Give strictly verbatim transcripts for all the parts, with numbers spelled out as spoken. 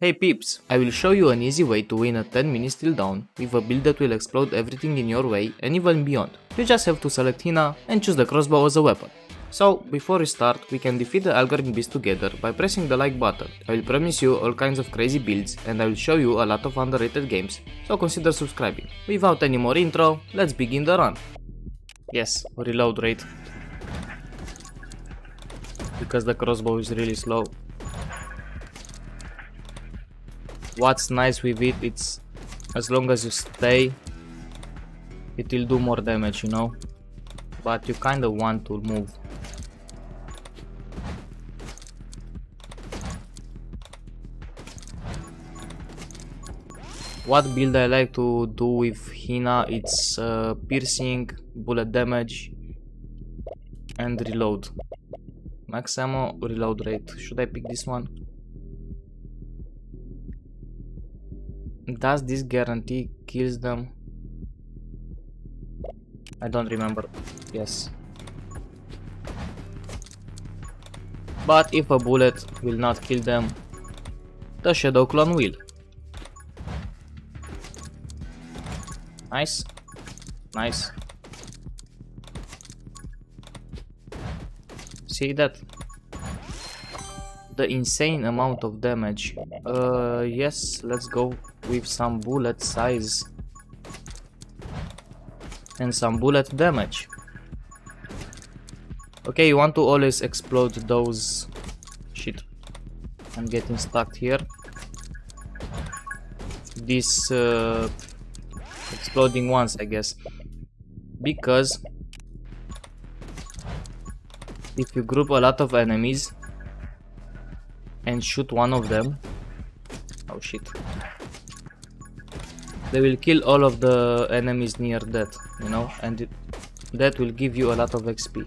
Hey peeps, I will show you an easy way to win at ten minutes till dawn with a build that will explode everything in your way and even beyond. You just have to select Hina and choose the crossbow as a weapon. So, before we start, we can defeat the algorithm beast together by pressing the like button. I will promise you all kinds of crazy builds and I will show you a lot of underrated games, so consider subscribing. Without any more intro, let's begin the run. Yes, reload rate. Because the crossbow is really slow. What's nice with it, it's as long as you stay, it will do more damage, you know, but you kinda want to move. What build I like to do with Hina, it's uh, piercing, bullet damage and reload. Max ammo, reload rate. Should I pick this one? Does this guarantee kills them? I don't remember. Yes. But if a bullet will not kill them, the shadow clone will. Nice. Nice. See that? The insane amount of damage. Uh, yes, let's go with some bullet size and some bullet damage. Okay, you want to always explode those. Shit, I'm getting stuck here. These uh, exploding ones, I guess, because if you group a lot of enemies and shoot one of them, oh shit, they will kill all of the enemies near that, you know, and it, that will give you a lot of X P.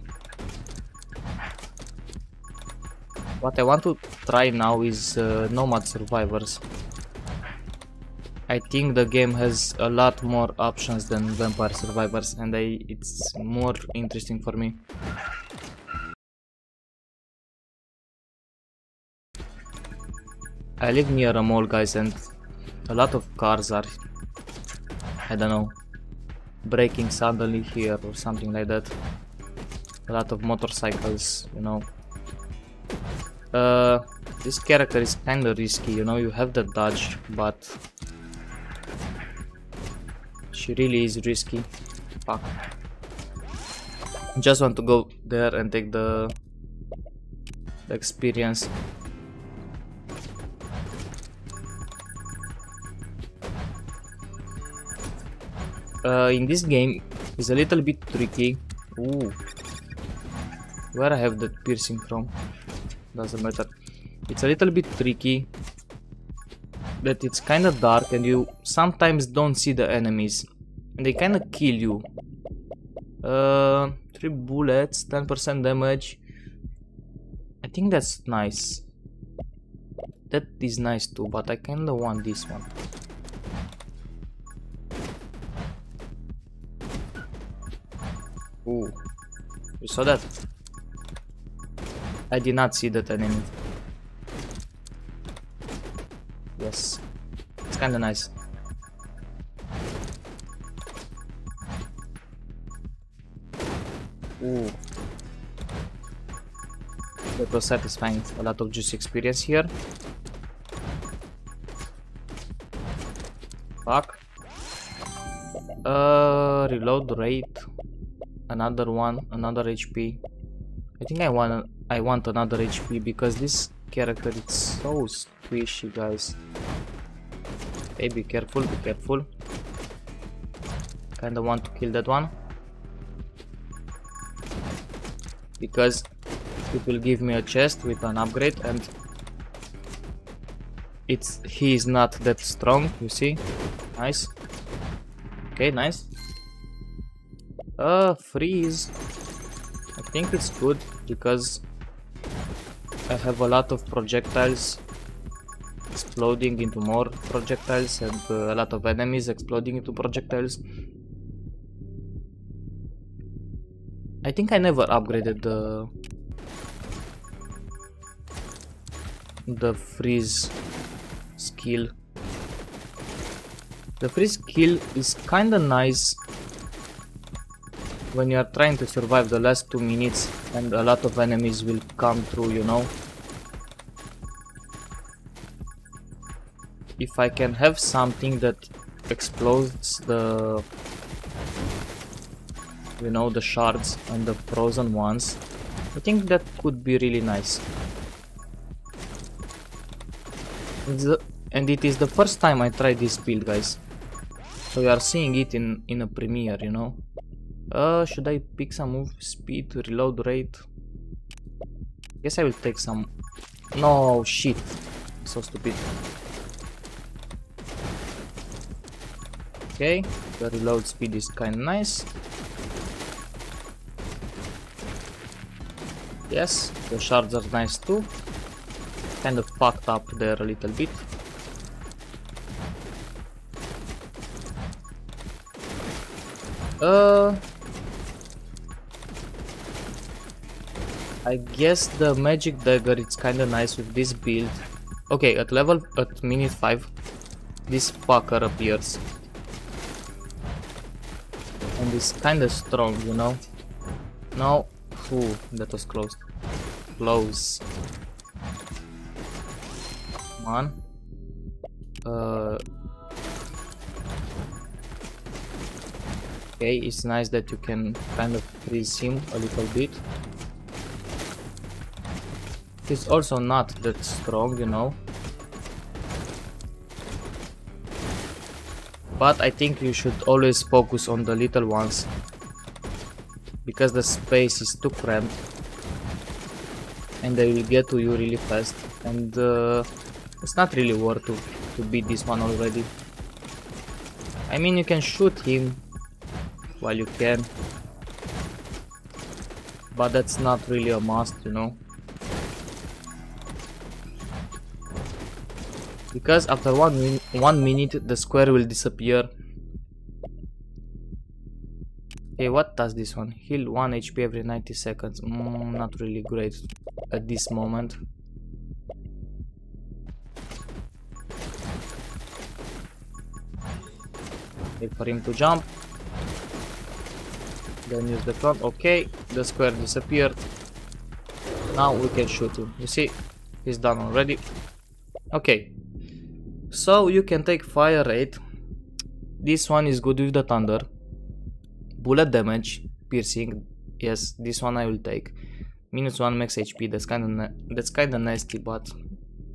What I want to try now is uh, Nomad Survivors. I think the game has a lot more options than Vampire Survivors and I, it's more interesting for me. I live near a mall, guys, and a lot of cars are, I don't know, braking suddenly here or something like that. A lot of motorcycles, you know. Uh, this character is kinda risky, you know, you have the dodge, but she really is risky. Fuck. Just want to go there and take the, the experience. Uh, in this game is a little bit tricky. Ooh. Where I have that piercing from? Doesn't matter. It's a little bit tricky that it's kind of dark and you sometimes don't see the enemies and they kind of kill you. Uh, three bullets, ten percent damage. I think that's nice. That is nice too, but I kind of want this one. Ooh, you saw that? I did not see that enemy. Yes, it's kinda nice. Ooh, that was satisfying. A lot of juice experience here. Fuck. Uh, reload rate. Another one, another H P. I think I want I want another H P because this character is so squishy, guys. Hey, be careful, be careful. Kinda want to kill that one because it will give me a chest with an upgrade, and it's he is not that strong, you see. Nice. Okay, nice. Uh, freeze. I think it's good because I have a lot of projectiles exploding into more projectiles and uh, a lot of enemies exploding into projectiles. I think I never upgraded the the freeze skill. The free skill is kinda nice when you are trying to survive the last two minutes and a lot of enemies will come through, you know. If I can have something that explodes the, you know, the shards and the frozen ones, I think that could be really nice. It's the, and it is the first time I tried this build, guys, so you are seeing it in, in a premiere, you know. Uh, should I pick some move speed, reload rate? Guess I will take some... No, shit. So stupid. Okay, the reload speed is kinda nice. Yes, the shards are nice too. Kind of fucked up there a little bit. Uh, I guess the Magic Dagger, it's kinda nice with this build. Okay, at level, at minute five, this fucker appears. And it's kinda strong, you know? No. Ooh, that was close. Close. Come on. Uh, okay, it's nice that you can kind of freeze him a little bit. He's also not that strong, you know. But I think you should always focus on the little ones, because the space is too cramped and they will get to you really fast, and uh, it's not really worth to, to beat this one already. I mean, you can shoot him while you can, but that's not really a must, you know, because after one, min one minute the square will disappear. Okay, what does this one? Heal one H P every ninety seconds. Mm, not really great at this moment. Wait for him to jump. Then use the club. Okay, the square disappeared. Now we can shoot him. You see, he's done already. Okay, so you can take fire rate. This one is good with the thunder. Bullet damage, piercing, yes, this one I will take. Minus one max H P, that's kinda, that's kinda nasty, but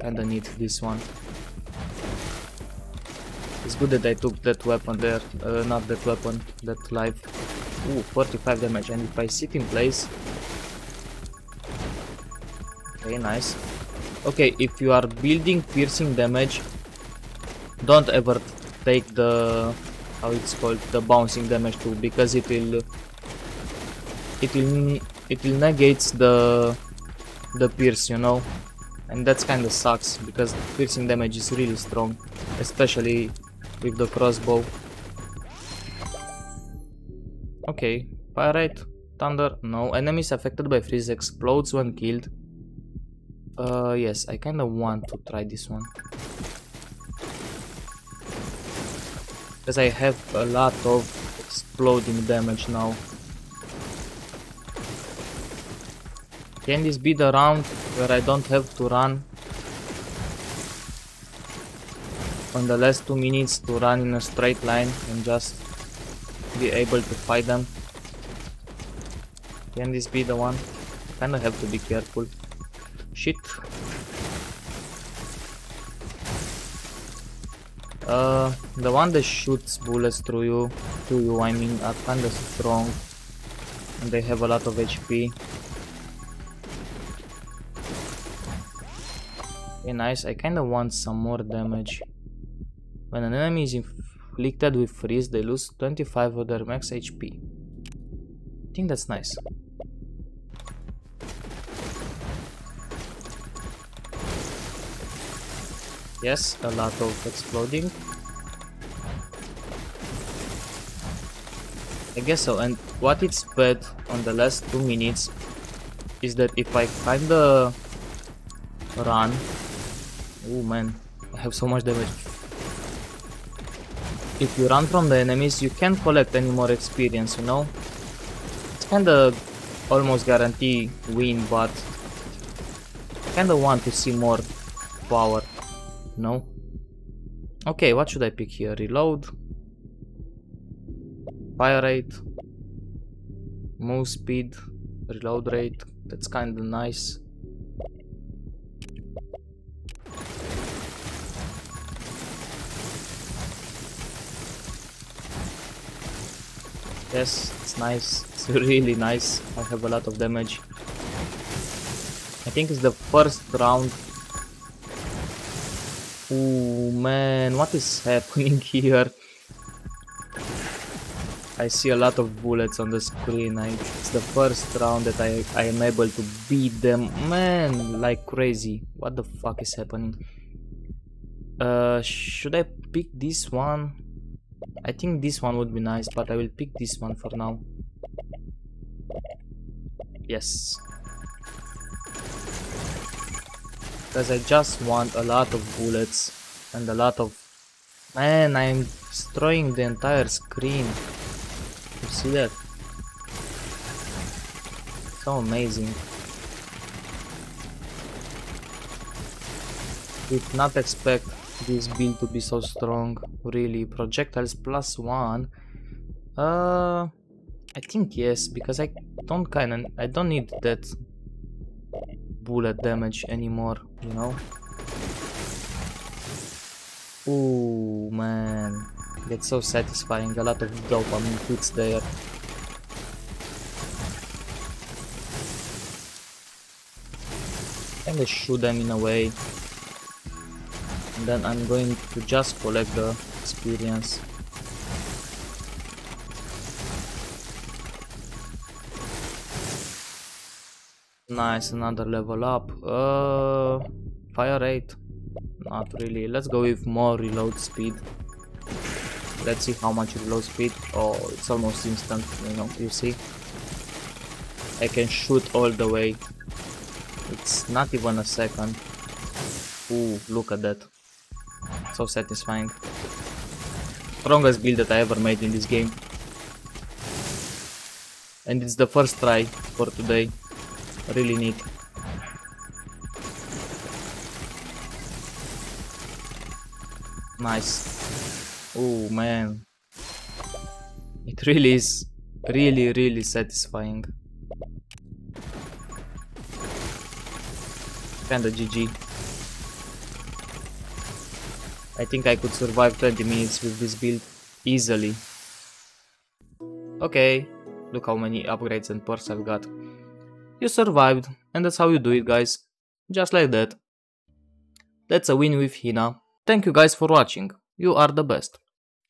kinda need this one. It's good that I took that weapon there, uh, not that weapon, that life. Ooh, forty-five damage, and if I sit in place... Okay, nice. Okay, if you are building piercing damage, don't ever take the... how it's called, the bouncing damage too, because it will it will it will negate the the pierce, you know, and that's kinda sucks because piercing damage is really strong, especially with the crossbow. Okay, pirate, thunder, no. Enemies affected by freeze explodes when killed. Uh, yes, I kinda want to try this one, because I have a lot of exploding damage now. Can this be the round where I don't have to run? On the last two minutes to run in a straight line and just be able to fight them. Can this be the one? Kinda have to be careful. Shit. Uh, the one that shoots bullets through you, through you, I mean, are kinda strong, and they have a lot of H P. Okay, nice. I kinda want some more damage. When an enemy is inflicted with freeze, they lose twenty-five of their max H P. I think that's nice. Yes, a lot of exploding. I guess so, and what it's bad on the last two minutes is that if I kinda run... Oh man, have so much damage. If you run from the enemies, you can't collect any more experience, you know? It's kinda almost guarantee win, but I kinda want to see more power, you know? Okay, what should I pick here? Reload, fire rate, move speed, reload rate, that's kinda nice. Yes, it's nice, it's really nice, I have a lot of damage. I think it's the first round. Ooh man, what is happening here? I see a lot of bullets on the screen. I, it's the first round that I, I am able to beat them, man, like crazy. What the fuck is happening? Uh, should I pick this one? I think this one would be nice, but I will pick this one for now. Yes. Because I just want a lot of bullets and a lot of... Man, I'm destroying the entire screen. You see that? So amazing. Did not expect this build to be so strong, really. Projectiles plus one. Uh, I think yes, because I don't kind of, I don't need that bullet damage anymore, you know. Ooh man, that's so satisfying. A lot of dopamine hits there. Kinda shoot them in a way. And then I'm going to just collect the experience. Nice, another level up. Uh, fire rate? Not really. Let's go with more reload speed. Let's see how much reload speed. Oh, it's almost instant, you know, you see? I can shoot all the way. It's not even a second. Ooh, look at that. So satisfying. Strongest build that I ever made in this game. And it's the first try for today. Really neat. Nice. Oh man. It really is really really satisfying. Kinda G G. I think I could survive twenty minutes with this build easily. Okay, look how many upgrades and perks I've got. You survived, and that's how you do it, guys. Just like that. That's a win with Hina. Thank you guys for watching. You are the best.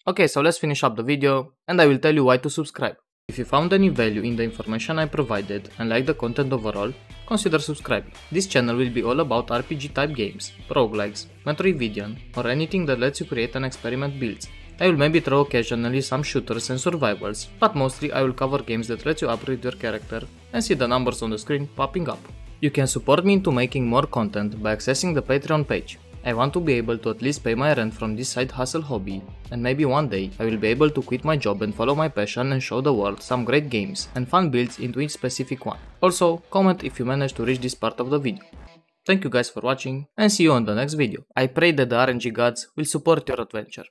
Okay, so let's finish up the video, and I will tell you why to subscribe. If you found any value in the information I provided and like the content overall, consider subscribing. This channel will be all about R P G type games, roguelikes, Metroidvania, or anything that lets you create and experiment builds. I will maybe throw occasionally some shooters and survivals, but mostly I will cover games that let you upgrade your character and see the numbers on the screen popping up. You can support me into making more content by accessing the Patreon page. I want to be able to at least pay my rent from this side hustle hobby, and maybe one day I will be able to quit my job and follow my passion and show the world some great games and fun builds into each specific one. Also, comment if you managed to reach this part of the video. Thank you guys for watching, and see you on the next video. I pray that the R N G gods will support your adventure.